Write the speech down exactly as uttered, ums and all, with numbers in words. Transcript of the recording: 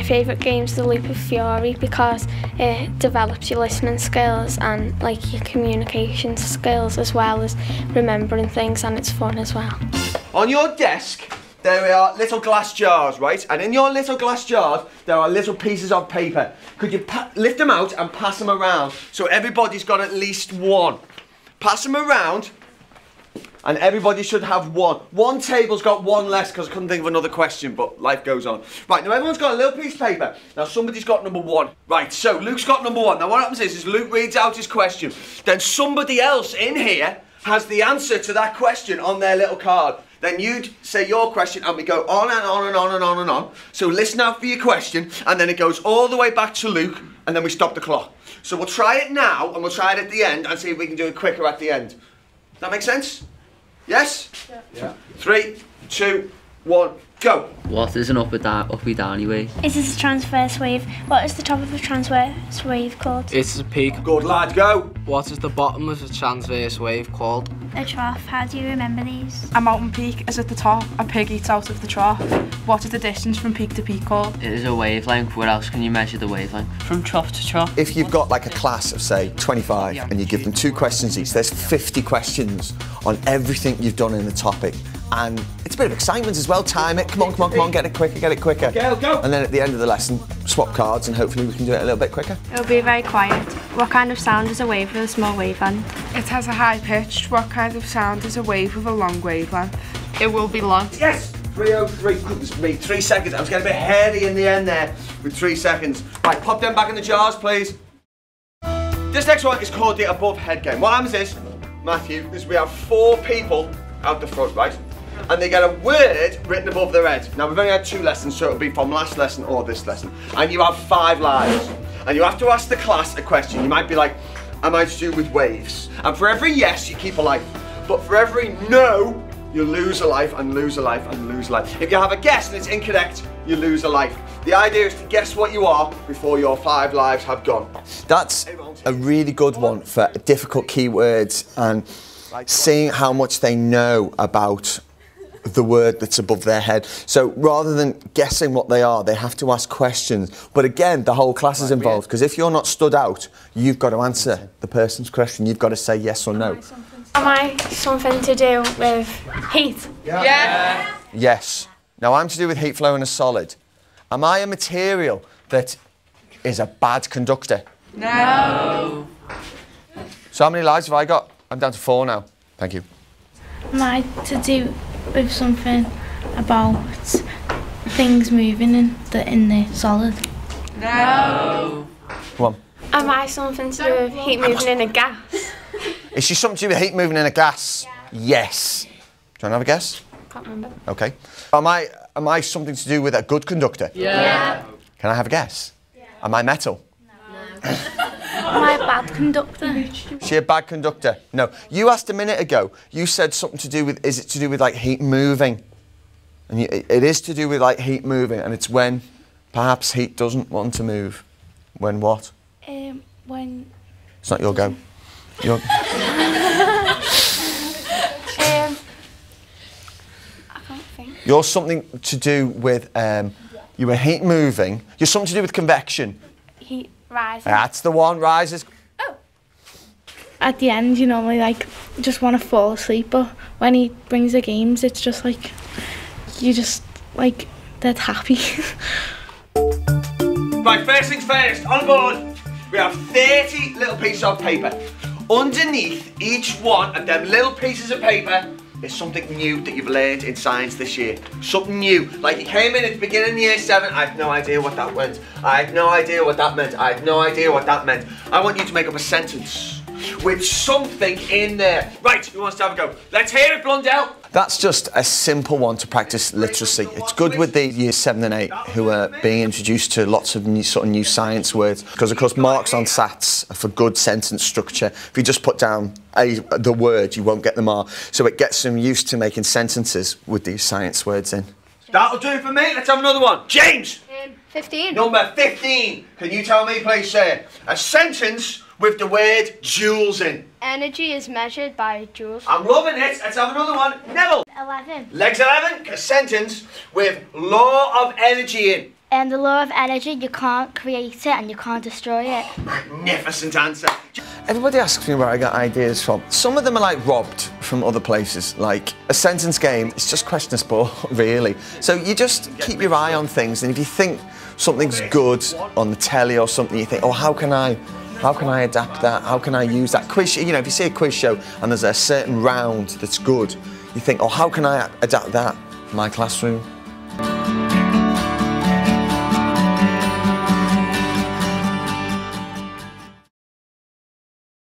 my favourite game's The Loop of Fury because it develops your listening skills and like your communication skills as well as remembering things, and it's fun as well. On your desk there are little glass jars, right? And in your little glass jars there are little pieces of paper. Could you pa lift them out and pass them around so everybody's got at least one? Pass them around. And everybody should have one. One table's got one less because I couldn't think of another question, but life goes on. Right, now everyone's got a little piece of paper. Now somebody's got number one. Right, so Luke's got number one. Now what happens is, is Luke reads out his question. Then somebody else in here has the answer to that question on their little card. Then you'd say your question and we go on and on and on and on and on. So listen out for your question and then it goes all the way back to Luke and then we stop the clock. So we'll try it now and we'll try it at the end and see if we can do it quicker at the end. Does that make sense? Yes? Yeah. Yeah. Three, two, one, go. What is an up and down, up and downy wave? It is a transverse wave. What is the top of a transverse wave called? It's a peak. Good lad, go. What is the bottom of a transverse wave called? A trough. How do you remember these? A mountain peak is at the top. A pig eats out of the trough. What is the distance from peak to peak called? It is a wavelength. Where else can you measure the wavelength? From trough to trough. If you've got like a class of say twenty-five and you give them two questions each, there's fifty questions on everything you've done in the topic. And it's a bit of excitement as well. Time it. Come on, come on, come on. Get it quicker, get it quicker. Go, go. And then at the end of the lesson, swap cards and hopefully we can do it a little bit quicker. It'll be very quiet. What kind of sound is a wave with a small wavelength? It has a high pitch. What kind of sound is a wave with a long wavelength? It will be long. Yes! three oh three. Goodness me, three seconds. I was getting a bit hairy in the end there with three seconds. Right, pop them back in the jars, please. This next one is called the above head game. What happens is, Matthew, is we have four people out the front, right? And they get a word written above their head. Now we've only had two lessons, so it'll be from last lesson or this lesson. And you have five lives. And you have to ask the class a question. You might be like, am I to do with waves? And for every yes, you keep a life. But for every no, you lose a life and lose a life and lose a life. If you have a guess and it's incorrect, you lose a life. The idea is to guess what you are before your five lives have gone. That's a really good one for difficult keywords and seeing how much they know about the word that's above their head. So rather than guessing what they are, they have to ask questions. But again, the whole class is involved, because if you're not stood out, you've got to answer the person's question. You've got to say yes or no. Am I something to do with heat? Yeah. Yeah. Yes. Now, I'm to do with heat flow in a solid. Am I a material that is a bad conductor? No. So how many lives have I got? I'm down to four now. Thank you. Am I to do with something about things moving in the, in the solid? No. Come on. Am I something to do with heat moving in a gas? Is she something to do with heat moving in a gas? Yeah. Yes. Do you want to have a guess? Can't remember. Okay. Am I, am I something to do with a good conductor? Yeah. Yeah. Can I have a guess? Yeah. Am I metal? No. Am I a bad conductor? Is she a bad conductor? No. You asked a minute ago, you said something to do with, is it to do with like heat moving? And you, it is to do with like heat moving, and it's when perhaps heat doesn't want to move. When what? Um, when... It's not your go. Your... um, I can't think. You're something to do with, um, you were heat moving. You're something to do with convection. Heat. Rises. That's the one, rises. Oh. At the end, you normally like just want to fall asleep, but when he brings the games, it's just like you just like dead happy. Right, first things first. On board, we have thirty little pieces of paper. Underneath each one of them little pieces of paper is something new that you've learned in science this year. Something new. Like you came in at the beginning of year seven, I had no idea what that meant. I had no idea what that meant. I had no idea what that meant. I want you to make up a sentence with something in there. Right, who wants to have a go? Let's hear it, Blundell. That's just a simple one to practice literacy. It's good with the years seven and eight who are being introduced to lots of new, sort of new science words, because of course marks on SATs are for good sentence structure. If you just put down a, the word, you won't get the mark. So it gets them used to making sentences with these science words in. That'll do for me. Let's have another one. James. Um, fifteen. Number fifteen. Can you tell me, please, sir, a sentence with the word joules in? Energy is measured by joules. I'm loving it. Let's have another one. Neville. eleven. Legs eleven. A sentence with law of energy in. And the law of energy, you can't create it and you can't destroy it. Magnificent answer. Everybody asks me where I get ideas from. Some of them are like robbed from other places, like a sentence game. It's just question of sport, really. So you just keep your eye on things, and if you think something's good on the telly or something, you think, oh, how can I, how can I adapt that? How can I use that quiz? You know, if you see a quiz show and there's a certain round that's good, you think, oh, how can I adapt that for my classroom?